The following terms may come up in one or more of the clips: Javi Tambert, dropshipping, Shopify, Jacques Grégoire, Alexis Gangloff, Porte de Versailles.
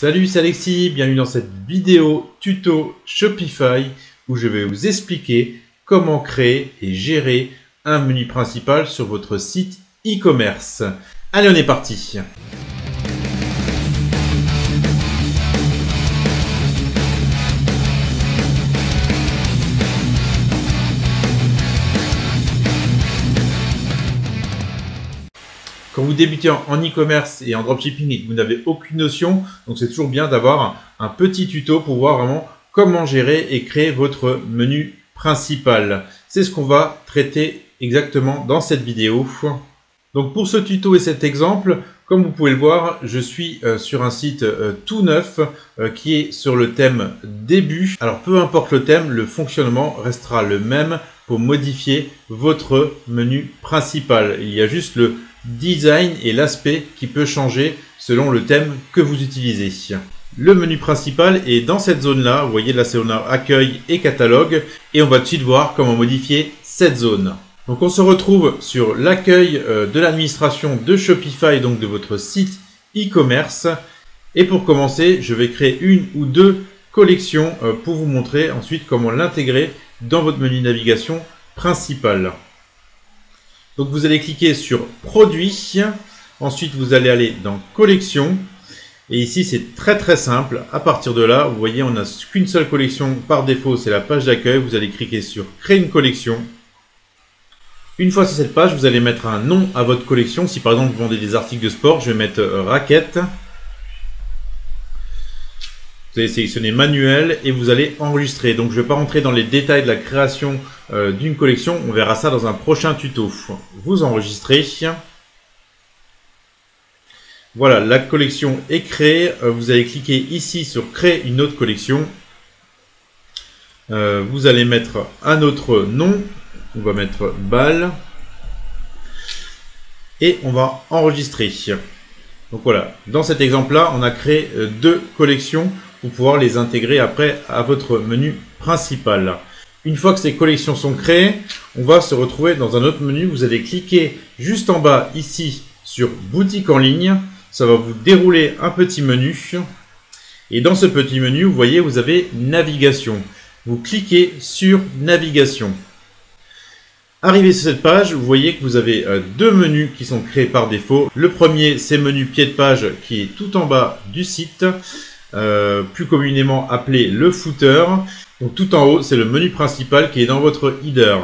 Salut, c'est Alexis, bienvenue dans cette vidéo tuto Shopify où je vais vous expliquer comment créer et gérer un menu principal sur votre site e-commerce. Allez, on est parti! Quand vous débutez en e-commerce et en dropshipping et que vous n'avez aucune notion, donc c'est toujours bien d'avoir un petit tuto pour voir vraiment comment gérer et créer votre menu principal. C'est ce qu'on va traiter exactement dans cette vidéo. Donc pour ce tuto et cet exemple, comme vous pouvez le voir, je suis sur un site tout neuf qui est sur le thème début. Alors peu importe le thème, le fonctionnement restera le même pour modifier votre menu principal. Il y a juste le design et l'aspect qui peut changer selon le thème que vous utilisez. Le menu principal est dans cette zone là, vous voyez là c'est on a accueil et catalogue et on va tout de suite voir comment modifier cette zone. Donc on se retrouve sur l'accueil de l'administration de Shopify, donc de votre site e-commerce, et pour commencer je vais créer une ou deux collections pour vous montrer ensuite comment l'intégrer dans votre menu navigation principal. Donc vous allez cliquer sur produits, ensuite vous allez aller dans collection et ici c'est très simple. À partir de là, vous voyez on n'a qu'une seule collection par défaut, c'est la page d'accueil. Vous allez cliquer sur créer une collection. Une fois sur cette page, vous allez mettre un nom à votre collection. Si par exemple vous vendez des articles de sport, je vais mettre raquettes. Vous allez sélectionner manuel et vous allez enregistrer. Donc je ne vais pas rentrer dans les détails de la création d'une collection, on verra ça dans un prochain tuto. Vous enregistrez. Voilà, la collection est créée. Vous allez cliquer ici sur créer une autre collection. Vous allez mettre un autre nom. On va mettre balle. Et on va enregistrer. Donc voilà, dans cet exemple-là, on a créé deux collections pour pouvoir les intégrer après à votre menu principal. Une fois que ces collections sont créées, on va se retrouver dans un autre menu. Vous allez cliquer juste en bas ici sur boutique en ligne. Ça va vous dérouler un petit menu. Et dans ce petit menu, vous voyez, vous avez navigation. Vous cliquez sur navigation. Arrivé sur cette page, vous voyez que vous avez deux menus qui sont créés par défaut. Le premier, c'est menu pied de page qui est tout en bas du site, plus communément appelé le footer. Donc tout en haut, c'est le menu principal qui est dans votre header.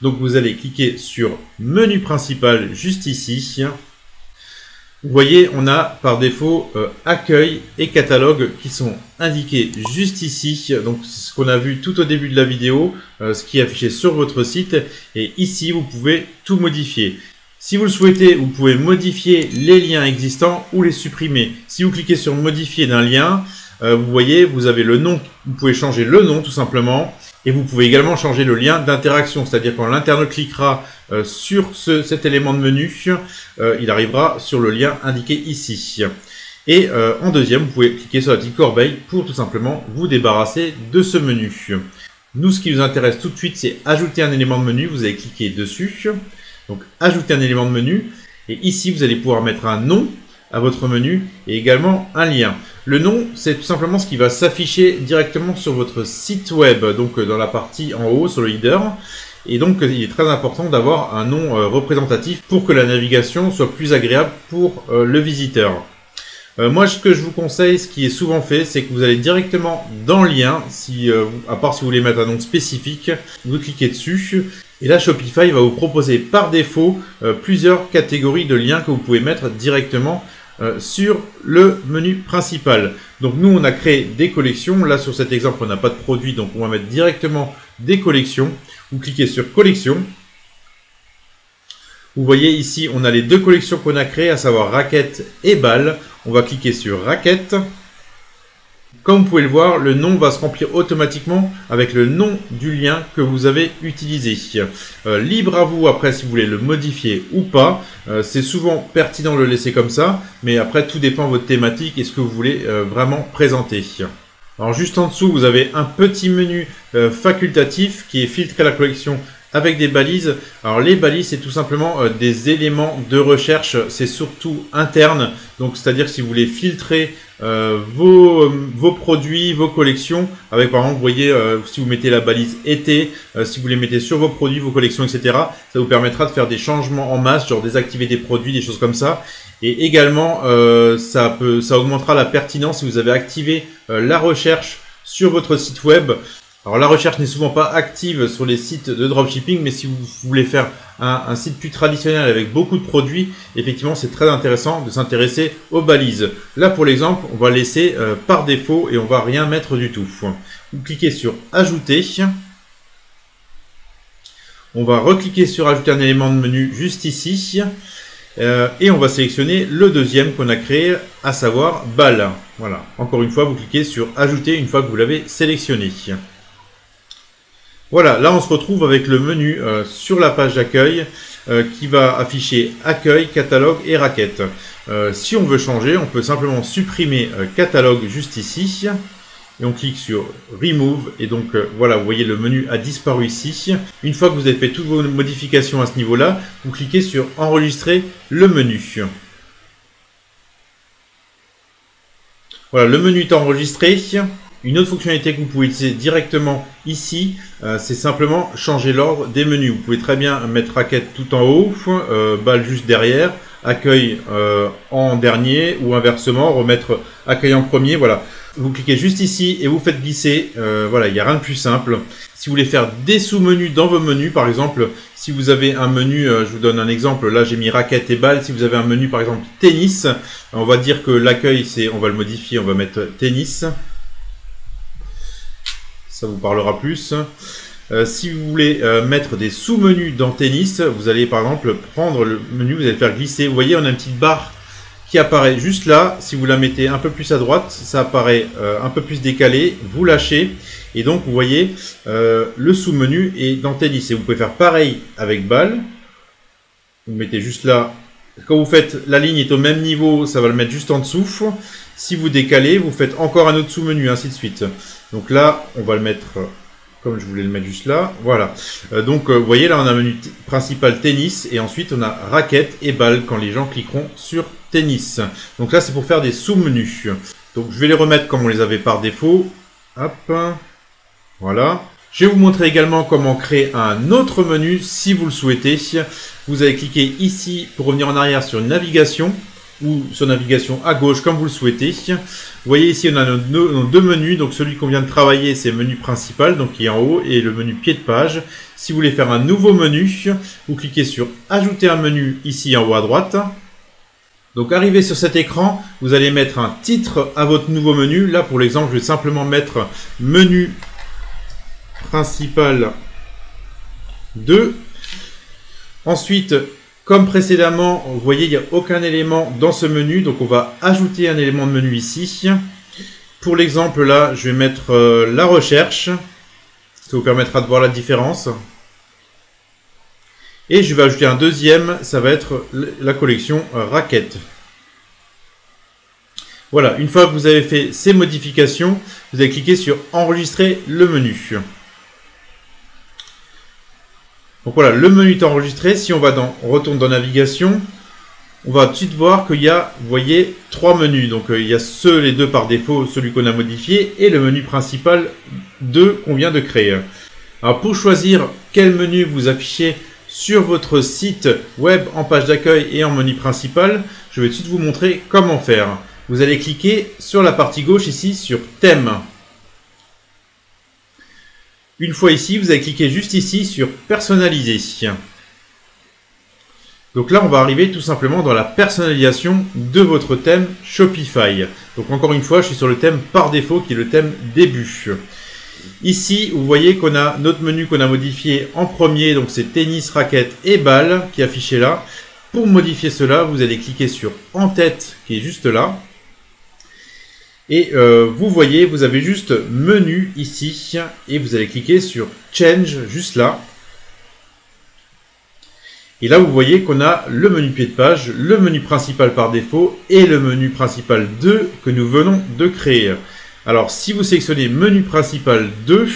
Donc vous allez cliquer sur menu principal juste ici. Vous voyez, on a par défaut accueil et catalogue qui sont indiqués juste ici. Donc c'est ce qu'on a vu tout au début de la vidéo, ce qui est affiché sur votre site. Et ici, vous pouvez tout modifier. Si vous le souhaitez, vous pouvez modifier les liens existants ou les supprimer. Si vous cliquez sur modifier d'un lien, vous voyez, vous avez le nom. Vous pouvez changer le nom tout simplement. Et vous pouvez également changer le lien d'interaction, c'est-à-dire quand l'internaute cliquera sur cet élément de menu, il arrivera sur le lien indiqué ici. Et en deuxième, vous pouvez cliquer sur la petite corbeille pour tout simplement vous débarrasser de ce menu. Nous, ce qui nous intéresse tout de suite, c'est ajouter un élément de menu. Vous allez cliquer dessus, donc ajouter un élément de menu. Et ici, vous allez pouvoir mettre un nom à votre menu et également un lien. Le nom, c'est tout simplement ce qui va s'afficher directement sur votre site web, donc dans la partie en haut sur le header. Et donc, il est très important d'avoir un nom représentatif pour que la navigation soit plus agréable pour le visiteur. Moi, ce que je vous conseille, ce qui est souvent fait, c'est que vous allez directement dans le lien, à part si vous voulez mettre un nom spécifique, vous cliquez dessus. Et là, Shopify va vous proposer par défaut plusieurs catégories de liens que vous pouvez mettre directement sur le menu principal. Donc nous, on a créé des collections. Là, sur cet exemple, on n'a pas de produit, donc on va mettre directement des collections. Vous cliquez sur collection. Vous voyez ici, on a les deux collections qu'on a créées, à savoir raquettes et balles. On va cliquer sur raquettes. Comme vous pouvez le voir, le nom va se remplir automatiquement avec le nom du lien que vous avez utilisé. Libre à vous après si vous voulez le modifier ou pas. C'est souvent pertinent de le laisser comme ça, mais après tout dépend de votre thématique et ce que vous voulez vraiment présenter. Alors juste en dessous, vous avez un petit menu facultatif qui est filtré à la collection avec des balises. Alors les balises, c'est tout simplement des éléments de recherche, c'est surtout interne. Donc c'est-à-dire si vous voulez filtrer vos produits, vos collections, avec par exemple, vous voyez, si vous mettez la balise été, si vous les mettez sur vos produits, vos collections, etc., ça vous permettra de faire des changements en masse, genre désactiver des produits, des choses comme ça. Et également, ça augmentera la pertinence si vous avez activé la recherche sur votre site web. Alors la recherche n'est souvent pas active sur les sites de dropshipping, mais si vous voulez faire un site plus traditionnel avec beaucoup de produits, effectivement c'est très intéressant de s'intéresser aux balises. Là pour l'exemple, on va laisser par défaut et on va rien mettre du tout. Vous cliquez sur ajouter. On va recliquer sur ajouter un élément de menu juste ici. Et on va sélectionner le deuxième qu'on a créé, à savoir balle. Voilà, encore une fois, vous cliquez sur ajouter une fois que vous l'avez sélectionné. Voilà, là on se retrouve avec le menu sur la page d'accueil qui va afficher accueil, catalogue et raquette. Si on veut changer, on peut simplement supprimer catalogue juste ici. Et on clique sur Remove et donc voilà, vous voyez le menu a disparu ici. Une fois que vous avez fait toutes vos modifications à ce niveau-là, vous cliquez sur Enregistrer le menu. Voilà, le menu est enregistré. Une autre fonctionnalité que vous pouvez utiliser directement ici, c'est simplement changer l'ordre des menus. Vous pouvez très bien mettre raquette tout en haut, balle juste derrière, accueil en dernier ou inversement, remettre accueil en premier, voilà. Vous cliquez juste ici et vous faites glisser, voilà, il n'y a rien de plus simple. Si vous voulez faire des sous-menus dans vos menus, par exemple, si vous avez un menu, je vous donne un exemple, là j'ai mis raquette et balle, si vous avez un menu par exemple tennis, on va dire que l'accueil, c'est, on va le modifier, on va mettre tennis, ça vous parlera plus. Si vous voulez mettre des sous-menus dans tennis, vous allez par exemple prendre le menu, vous allez faire glisser, vous voyez on a une petite barre qui apparaît juste là, si vous la mettez un peu plus à droite, ça apparaît un peu plus décalé, vous lâchez et donc vous voyez le sous-menu est dans tennis et vous pouvez faire pareil avec balle, vous mettez juste là, quand vous faites la ligne est au même niveau, ça va le mettre juste en dessous, si vous décalez, vous faites encore un autre sous-menu, ainsi de suite. Donc là, on va le mettre comme je voulais le mettre juste là, voilà. Donc vous voyez là on a un menu principal tennis et ensuite on a raquette et balle quand les gens cliqueront sur tennis. Donc là c'est pour faire des sous-menus. Donc je vais les remettre comme on les avait par défaut. Hop, voilà. Je vais vous montrer également comment créer un autre menu si vous le souhaitez. Vous allez cliquer ici pour revenir en arrière sur navigation ou sur navigation à gauche comme vous le souhaitez. Vous voyez ici on a nos deux menus, donc celui qu'on vient de travailler c'est le menu principal, donc qui est en haut, et le menu pied de page. Si vous voulez faire un nouveau menu, vous cliquez sur ajouter un menu ici en haut à droite. Donc arrivé sur cet écran, vous allez mettre un titre à votre nouveau menu. Là pour l'exemple, je vais simplement mettre menu principal 2. Ensuite, comme précédemment, vous voyez, il n'y a aucun élément dans ce menu. Donc, on va ajouter un élément de menu ici. Pour l'exemple, là, je vais mettre la recherche. Ça vous permettra de voir la différence. Et je vais ajouter un deuxième. Ça va être la collection raquette. Voilà, une fois que vous avez fait ces modifications, vous allez cliquer sur « Enregistrer le menu ». Donc voilà, le menu est enregistré. Si on retourne dans navigation, on va tout de suite voir qu'il y a, vous voyez, trois menus. Donc il y a les deux par défaut, celui qu'on a modifié et le menu principal 2 qu'on vient de créer. Alors pour choisir quel menu vous affichez sur votre site web en page d'accueil et en menu principal, je vais tout de suite vous montrer comment faire. Vous allez cliquer sur la partie gauche ici sur thème. Une fois ici, vous allez cliquer juste ici sur personnaliser. Donc là, on va arriver tout simplement dans la personnalisation de votre thème Shopify. Donc encore une fois, je suis sur le thème par défaut qui est le thème début. Ici, vous voyez qu'on a notre menu qu'on a modifié en premier. Donc c'est tennis, raquette et balle qui est affiché là. Pour modifier cela, vous allez cliquer sur en tête qui est juste là. Et vous voyez, vous avez juste menu ici et vous allez cliquer sur change juste là. Et là, vous voyez qu'on a le menu pied de page, le menu principal par défaut et le menu principal 2 que nous venons de créer. Alors, si vous sélectionnez menu principal 2,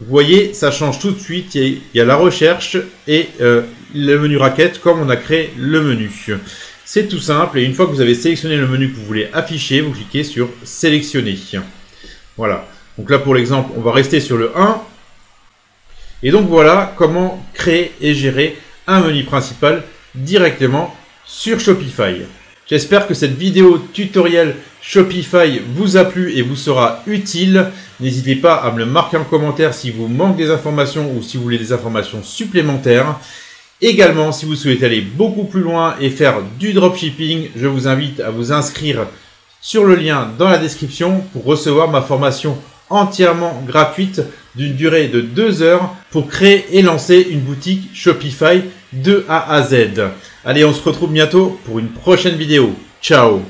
Vous voyez, ça change tout de suite. Il y a la recherche et le menu raquette comme on a créé le menu. C'est tout simple. Et une fois que vous avez sélectionné le menu que vous voulez afficher, vous cliquez sur sélectionner. Voilà. Donc là, pour l'exemple, on va rester sur le 1. Et donc voilà comment créer et gérer un menu principal directement sur Shopify. J'espère que cette vidéo tutoriel Shopify vous a plu et vous sera utile. N'hésitez pas à me le marquer en commentaire si vous manque des informations ou si vous voulez des informations supplémentaires. Également, si vous souhaitez aller beaucoup plus loin et faire du dropshipping, je vous invite à vous inscrire sur le lien dans la description pour recevoir ma formation entièrement gratuite d'une durée de 2 heures pour créer et lancer une boutique Shopify de A à Z. Allez, on se retrouve bientôt pour une prochaine vidéo. Ciao!